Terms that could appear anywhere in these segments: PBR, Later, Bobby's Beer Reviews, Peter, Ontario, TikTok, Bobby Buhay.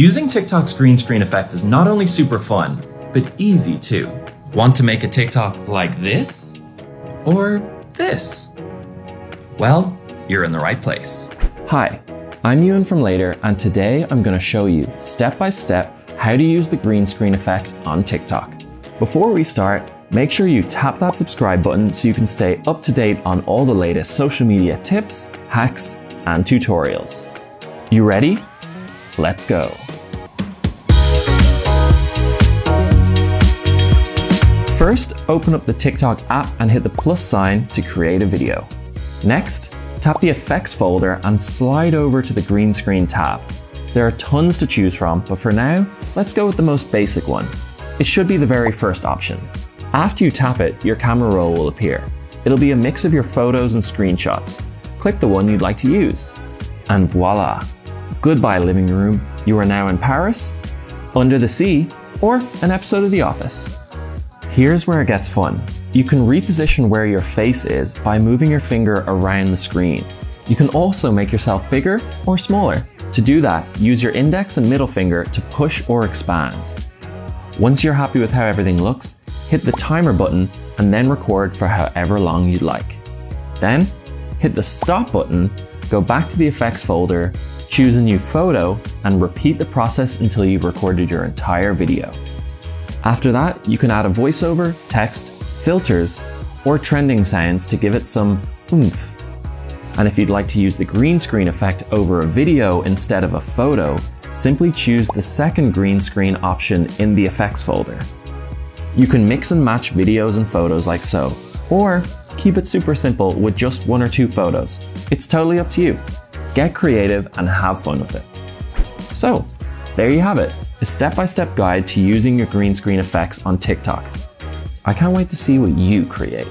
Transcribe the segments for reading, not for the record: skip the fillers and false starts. Using TikTok's green screen effect is not only super fun, but easy too. Want to make a TikTok like this? Or this? Well, you're in the right place. Hi, I'm Ewan from Later, and today I'm going to show you step by step how to use the green screen effect on TikTok. Before we start, make sure you tap that subscribe button so you can stay up to date on all the latest social media tips, hacks, and tutorials. You ready? Let's go. First, open up the TikTok app and hit the plus sign to create a video. Next, tap the effects folder and slide over to the green screen tab. There are tons to choose from, but for now, let's go with the most basic one. It should be the very first option. After you tap it, your camera roll will appear. It'll be a mix of your photos and screenshots. Click the one you'd like to use. And voila. Goodbye, living room. You are now in Paris, under the sea, or an episode of The Office. Here's where it gets fun. You can reposition where your face is by moving your finger around the screen. You can also make yourself bigger or smaller. To do that, use your index and middle finger to push or expand. Once you're happy with how everything looks, hit the timer button and then record for however long you'd like. Then, hit the stop button, go back to the effects folder, choose a new photo, and repeat the process until you've recorded your entire video. After that, you can add a voiceover, text, filters, or trending sounds to give it some oomph. And if you'd like to use the green screen effect over a video instead of a photo, simply choose the second green screen option in the effects folder. You can mix and match videos and photos like so, or keep it super simple with just 1 or 2 photos. It's totally up to you. Get creative and have fun with it. So, there you have it, a step-by-step guide to using your green screen effects on TikTok. I can't wait to see what you create.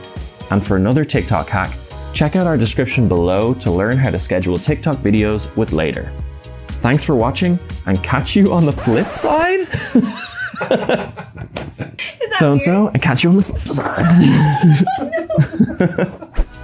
And for another TikTok hack, check out our description below to learn how to schedule TikTok videos with Later. Thanks for watching and catch you on the flip side. So and so, and catch you on the flip side.